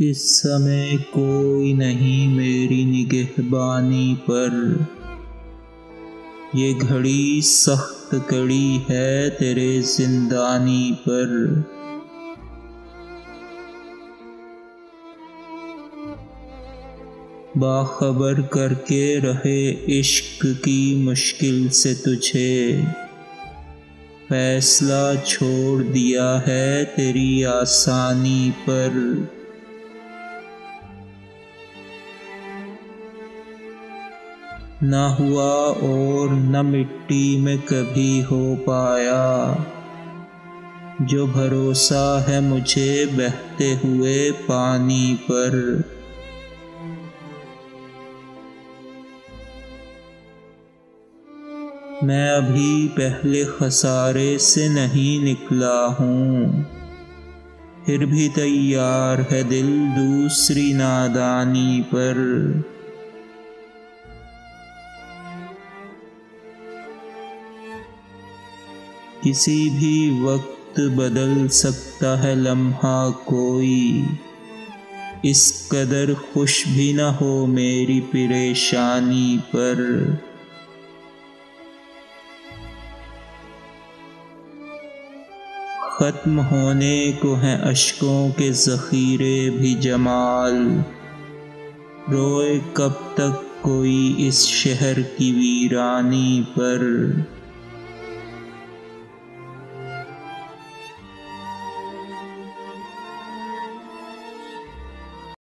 इस समय कोई नहीं मेरी निगहबानी पर। ये घड़ी सख्त कड़ी है तेरे जिंदानी पर। बाखबर करके रहे इश्क की मुश्किल से तुझे, फैसला छोड़ दिया है तेरी आसानी पर। ना हुआ और न मिट्टी में कभी हो पाया, जो भरोसा है मुझे बहते हुए पानी पर। मैं अभी पहले खसारे से नहीं निकला हूँ, फिर भी तैयार है दिल दूसरी नादानी पर। किसी भी वक्त बदल सकता है लम्हा कोई, इस कदर खुश भी न हो मेरी परेशानी पर। खत्म होने को हैं अश्कों के ज़ख़ीरे भी जमाल, रोए कब तक कोई इस शहर की वीरानी पर।